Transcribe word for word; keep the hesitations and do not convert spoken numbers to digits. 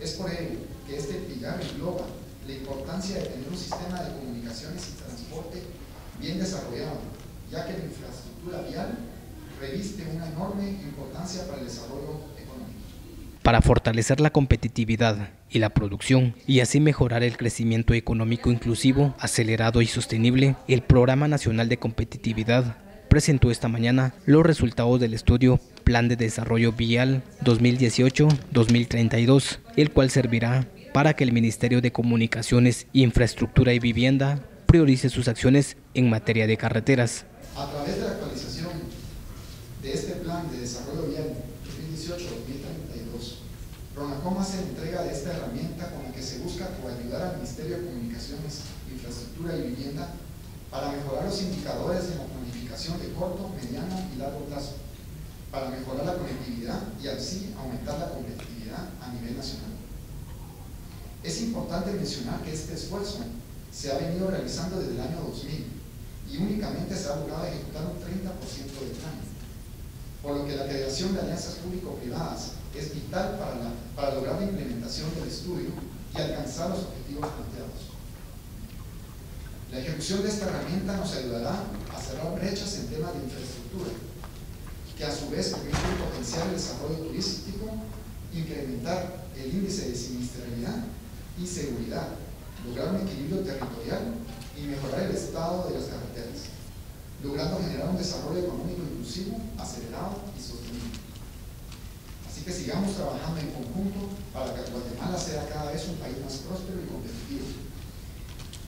Es por ello que este pilar engloba la importancia de tener un sistema de comunicaciones y transporte bien desarrollado, ya que la infraestructura vial reviste una enorme importancia para el desarrollo económico. Para fortalecer la competitividad y la producción y así mejorar el crecimiento económico inclusivo, acelerado y sostenible, el Programa Nacional de Competitividad presentó esta mañana los resultados del estudio Plan de Desarrollo Vial dos mil dieciocho a dos mil treinta y dos, el cual servirá para que el Ministerio de Comunicaciones, Infraestructura y Vivienda priorice sus acciones en materia de carreteras. A través de la actualización de este Plan de Desarrollo Vial dos mil dieciocho a dos mil treinta y dos, Pronacom hace entrega de esta herramienta con la que se busca coayudar al Ministerio de Comunicaciones, Infraestructura y Vivienda para mejorar los indicadores de la planificación de corto, mediano y largo plazo, para mejorar la conectividad y así aumentar la competitividad a nivel nacional. Es importante mencionar que este esfuerzo se ha venido realizando desde el año dos mil y únicamente se ha logrado ejecutar un treinta por ciento del plan, por lo que la creación de alianzas público-privadas es vital para, la, para lograr la implementación del estudio y alcanzar los objetivos planteados. La ejecución de esta herramienta nos ayudará a cerrar brechas en temas de infraestructura, que a su vez permite potenciar el desarrollo turístico, incrementar el índice de siniestralidad y seguridad, lograr un equilibrio territorial y mejorar el estado de las carreteras, logrando generar un desarrollo económico inclusivo, acelerado y sostenible. Así que sigamos trabajando en conjunto para que Guatemala sea cada vez un país más próspero y competitivo.